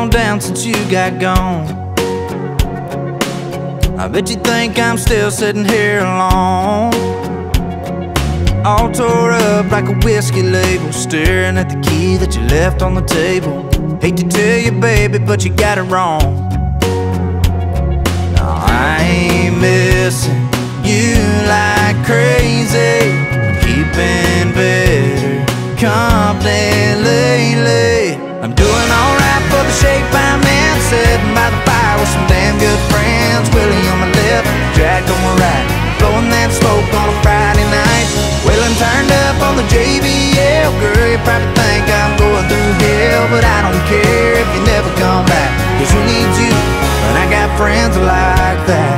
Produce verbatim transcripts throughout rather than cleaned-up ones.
gone down since you got gone. I bet you think I'm still sitting here alone, all tore up like a whiskey label, staring at the key that you left on the table. Hate to tell you, baby, but you got it wrong. Now I ain't missing you like crazy, keeping better company lately. I'm doing alright for the shape I'm in, sitting by the fire with some damn good friends. Willie on my left, Jack on my right, blowing that smoke on a Friday night. Waylon turned up on the J B L, girl, you probably think I'm going through hell, but I don't care if you never come back, cause who needs you when I got friends like that?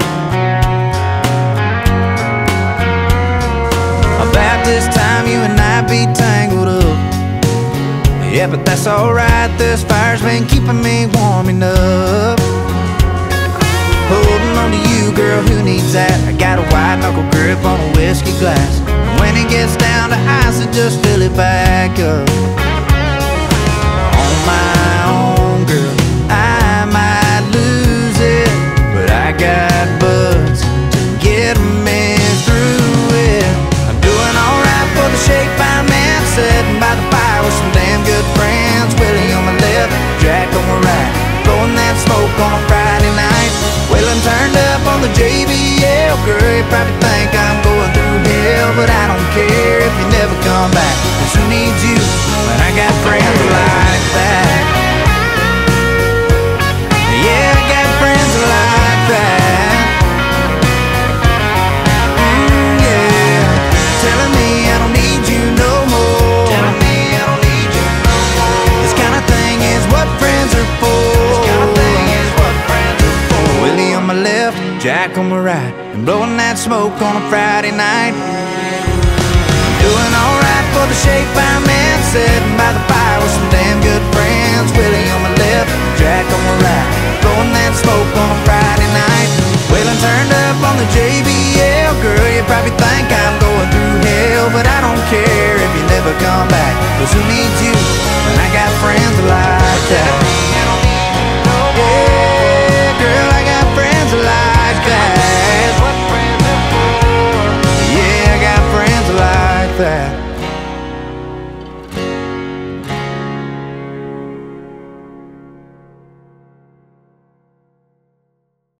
About this time you and I be tangled up, yeah, but that's alright, this fire's been keeping me warm enough. Holding on to you, girl, who needs that? I got a wide knuckle grip on a whiskey glass, and when it gets down to ice, I just fill it back up. On my own, girl, I might lose it, but I got buds to get me through it. I'm doing alright for the shape I'm in, sitting by the fire with some damn good friends. Willie on my left, Jack on my right, blowing that smoke on a Friday night. Waylon turned up on the J B L, girl, you probably think I'm going through hell, but I don't care if you never come back, cause who needs you when I got friends like that? Yeah, I got friends like that. Mm, yeah, telling me I don't need you no more. Telling me I don't need you no more. This kind of thing is what friends are for. This kind of thing is what friends are for. Willie on my left, Jack on my right, and blowing that smoke on a Friday night. I'm doing alright for the shape I'm in, sitting by the fire with some damn good friends.